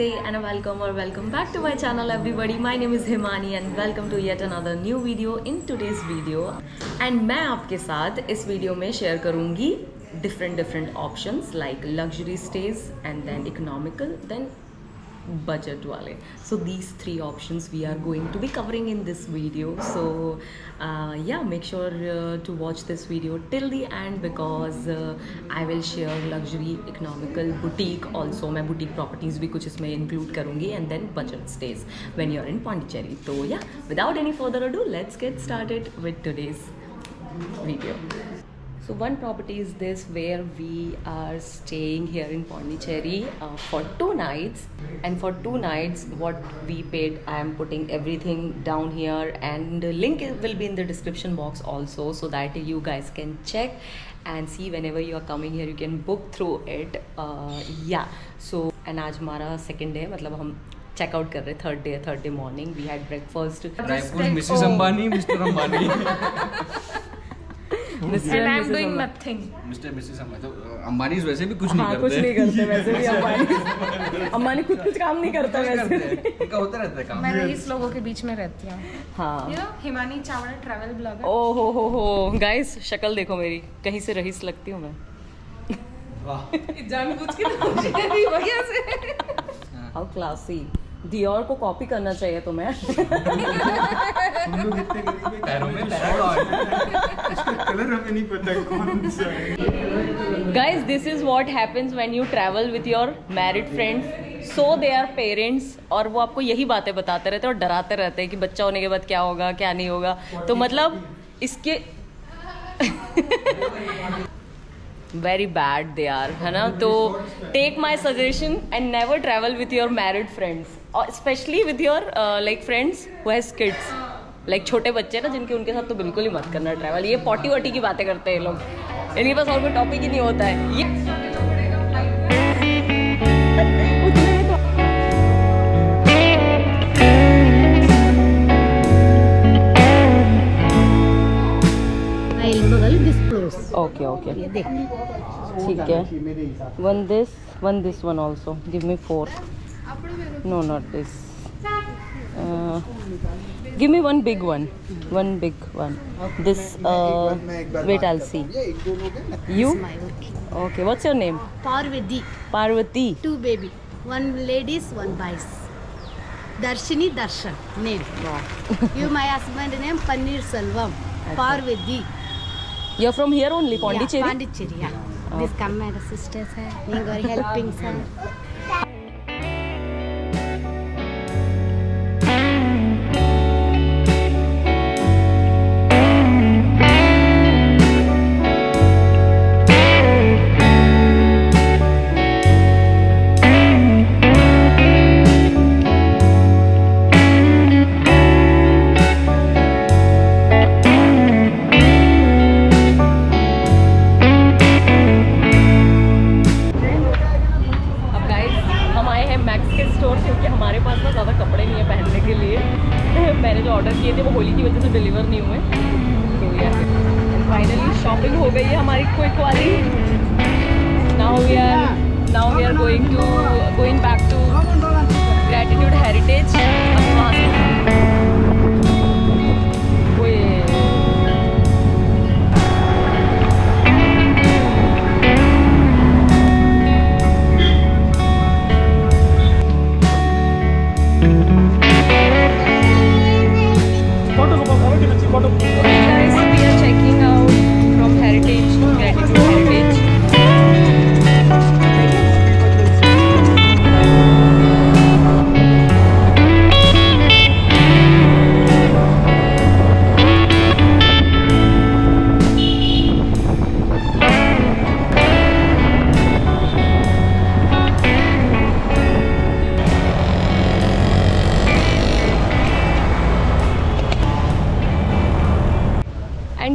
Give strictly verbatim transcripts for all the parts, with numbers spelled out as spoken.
Namaste and welcome or welcome back to my channel everybody. My name is Himani and welcome to yet another new video. In today's video and मैं आपके साथ इस video में share करूँगी different different options like luxury stays and then economical then budget wale. So these three options we are going to be covering in this video. So uh, yeah, make sure uh, to watch this video till the end because uh, I will share luxury, economical, boutique also. मैं boutique properties भी कुछ इसमें include करूँगी and then budget stays when you're in Pondicherry. So yeah, without any further ado, let's get started with today's video. So one property is this where we are staying here in Pondicherry uh, for two nights and for two nights what we paid, I am putting everything down here and the link will be in the description box also so that you guys can check and see whenever you are coming here you can book through it. Uh, yeah, so and आज हमारा second day मतलब हम check out कर रहे third day third day morning we had breakfast. Missus Ambani, Mister Ambani. Mister and I'm doing nothing. Mister and Missus Ambani वैसे भी कुछ नहीं करते नहीं करते वैसे भी अंबानी अंबानी खुद कुछ काम नहीं करता वैसे इनका होता रहता है काम. मैं इस लोगों के बीच में रहती हूँ. हाँ, you know Himani Chavda travel blogger. ओ हो हो हो गाइस शक्ल देखो मेरी, कहीं से रहीस लगती हूँ मैं. वाह, जानबूझ के पूछ रही वजह से. How classy. डियोर को कॉपी करना चाहिए तुम्हें. Guys, this is what happens when you travel with your married friends. So their parents और वो आपको यही बातें बताते रहते हैं और डराते रहते हैं कि बच्चा होने के बाद क्या होगा क्या नहीं होगा. तो मतलब इसके वेरी बैड दे आर, है ना. तो take my suggestion and never travel with your married friends और specially with your like friends who has kids like छोटे बच्चे ना जिनके, उनके साथ तो बिल्कुल ही मत करना ट्रैवल. ये पॉटी वॉटी की बातें करते हैं लोग, इनके पास और कोई टॉपिक ही नहीं होता है. ये ओके ओके ठीक है. One this one this one also give me four. No not this, give me one big one one big one. This wait I will see you. Okay what's your name? Parvati. Parvati. Two baby, one ladies one बाइस. Darshini Darshan name. You my husband name Panneer Selvam. Parvati. You're from here only, Pondicherry? Yeah, Pondicherry, yeah. Oh. This come my sisters, we are helping sir.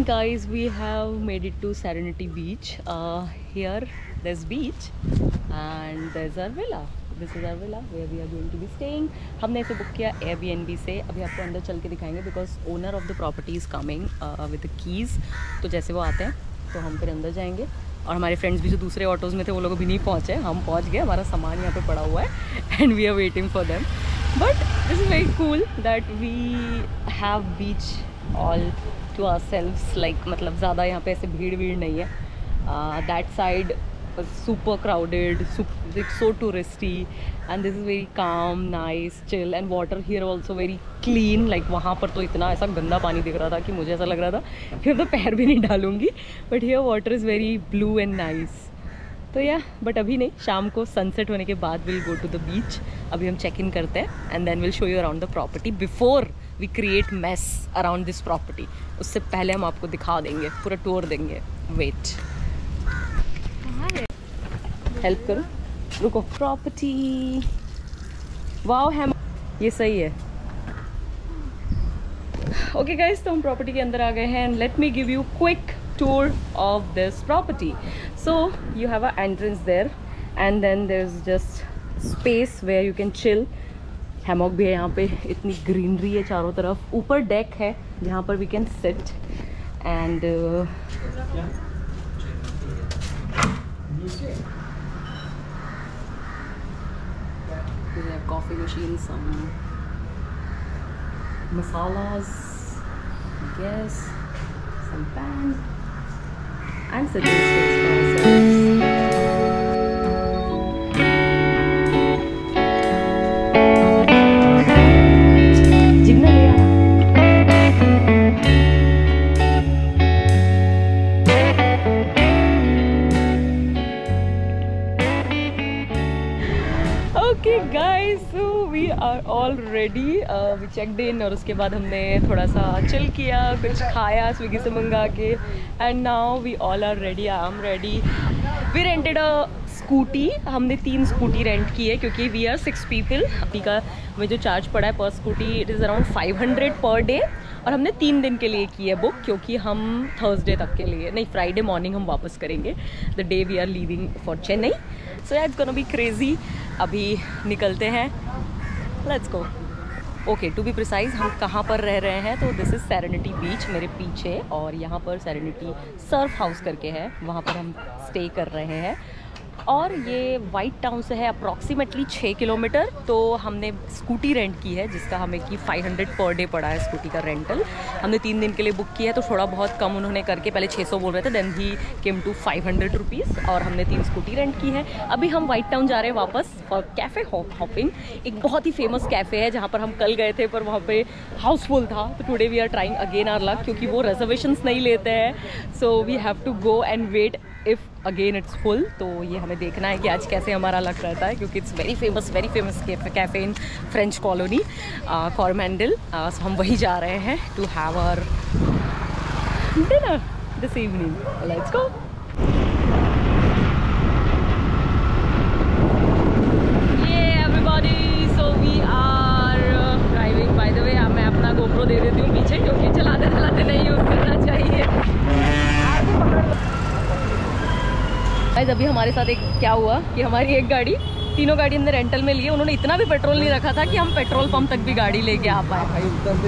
Guys, we have made it to Serenity Beach. Uh, here there's beach and there's our villa. This is our villa where we are going to be staying. हमने इसे book किया Airbnb से. अभी आपको अंदर चल के दिखाएंगे because owner of the property is coming uh, with the keys. तो जैसे वो आते हैं तो हम फिर अंदर जाएंगे और हमारे फ्रेंड्स भी जो दूसरे ऑटोज़ में थे वो लोग भी नहीं पहुँचे, हम पहुँच गए, हमारा सामान यहाँ पे पड़ा हुआ है and we are waiting for them. But this is very cool that we have beach all to our selves, like मतलब ज़्यादा यहाँ पे ऐसे भीड़ भीड़ नहीं है. That side super crowded, so touristy, and this is very calm, nice, chill, and water here also very clean. Like वहाँ पर तो इतना ऐसा गंदा पानी दिख रहा था कि मुझे ऐसा लग रहा था फिर तो पैर भी नहीं डालूंगी, but here water is very blue and nice. तो या बट अभी नहीं, शाम को सनसेट होने के बाद will go to the beach. अभी हम चेक इन करते हैं and then will show you around the property before we create mess around this property. उससे पहले हम आपको दिखा देंगे, पूरा टूर देंगे. वेट, हेल्प करो, रुको. प्रॉपर्टी, वाओ है, ये सही है. ओके गाइस, तो हम प्रॉपर्टी के अंदर आ गए हैं and let me give you quick tour of this property. So you have a entrance there and then there is just space where you can chill. Hammock भी है यहाँ पे, इतनी ग्रीनरी है चारों तरफ. ऊपर डेक है जहाँ पर we can sit and coffee machine, some masalas, I guess, some pan, and sitting space for ourselves. Already we checked in और उसके बाद हमने थोड़ा सा चिल किया, कुछ खाया स्विगी से मंगा के, and now we all are ready. I am ready. We rented a scooty, हमने तीन स्कूटी रेंट की है क्योंकि we are six people. Scooty का में जो चार्ज पड़ा है पर scooty it is around five hundred per day, और हमने तीन दिन के लिए की है बुक क्योंकि हम थर्सडे तक के लिए नहीं, फ्राइडे मॉर्निंग हम वापस करेंगे, the day we are leaving for Chennai. So it's gonna be crazy. अभी निकलते हैं, let's go. Okay, to be precise हम कहाँ पर रह रहे हैं, तो दिस इज़ सेरेनिटी बीच मेरे पीछे, और यहाँ पर सेरेनिटी सर्फ हाउस करके है, वहाँ पर हम स्टे कर रहे हैं. और ये वाइट टाउन से है अप्रॉक्सीमेटली छः किलोमीटर. तो हमने स्कूटी रेंट की है जिसका हमें कि फाइव हंड्रेड पर डे पड़ा है. स्कूटी का रेंटल हमने तीन दिन के लिए बुक किया है, तो थोड़ा बहुत कम उन्होंने करके, पहले छः सौ बोल रहे थे, then he came to five hundred rupees, और हमने तीन स्कूटी रेंट की है. अभी हम वाइट टाउन जा रहे हैं वापस फॉर कैफ़े हॉपिंग. एक बहुत ही फेमस कैफ़े है जहाँ पर हम कल गए थे पर वहाँ पर हाउसफुल था, तो today we are trying again our luck क्योंकि वो रिजर्वेशंस नहीं लेते हैं. So we have to go and wait if again it's full. तो ये हमें देखना है कि आज कैसे हमारा लक रहता है क्योंकि it's very famous very famous cafe in French colony, Coromandel. So हम वही जा रहे हैं to have our dinner this evening. Let's go. ये everybody, so we are driving. By the way मैं अपना गोप्रो दे देती हूँ पीछे क्योंकि चलाते चलाते नहीं यूज़ करना चाहिए. गाइस, अभी हमारे साथ एक क्या हुआ कि हमारी एक गाड़ी, तीनों गाड़ी हमने रेंटल में लिए, उन्होंने इतना भी पेट्रोल नहीं रखा था कि हम पेट्रोल पंप तक भी गाड़ी लेके आ पाए.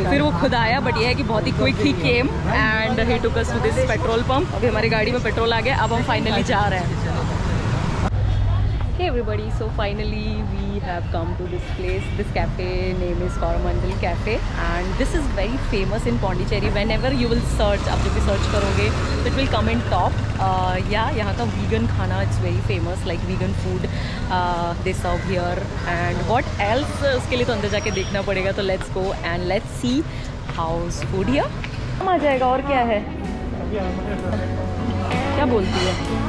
फिर वो खुद आया, बट ये है कि बहुत ही quick he came and he took us to this petrol pump. अभी हमारी गाड़ी में पेट्रोल आ गया, अब हम फाइनली जा रहे हैं. Hey everybody, so finally we have come to this place. This cafe name is Coromandel cafe and this is very famous in Pondicherry. Whenever you will search, आप जब भी सर्च करोगे it will come in top. या यहाँ का vegan खाना it's very famous, like vegan food they serve here and what else, उसके लिए तो अंदर जाके देखना पड़ेगा. तो let's go and let's see house food here. हम आ जाएगा और क्या है, क्या बोलती है.